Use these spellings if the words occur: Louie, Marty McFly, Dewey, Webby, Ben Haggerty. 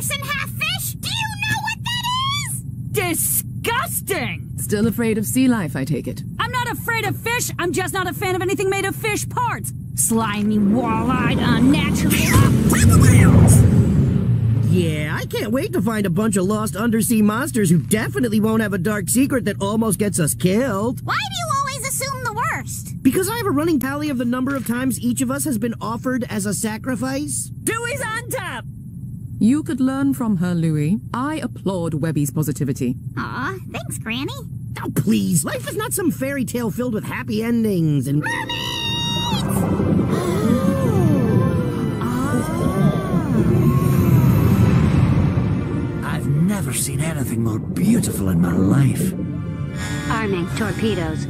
person half fish? Do you know what that is? Disgusting! Still afraid of sea life, I take it. I'm not afraid of fish, I'm just not a fan of anything made of fish parts. Slimy, wall-eyed, unnatural... Yeah, I can't wait to find a bunch of lost undersea monsters who definitely won't have a dark secret that almost gets us killed. Why do you always assume the worst? Because I have a running tally of the number of times each of us has been offered as a sacrifice. Dewey's on top! You could learn from her, Louie. I applaud Webby's positivity. Aw, thanks, Granny. Oh, please, life is not some fairy tale filled with happy endings and... mermaids! I've never seen anything more beautiful in my life. Arming torpedoes.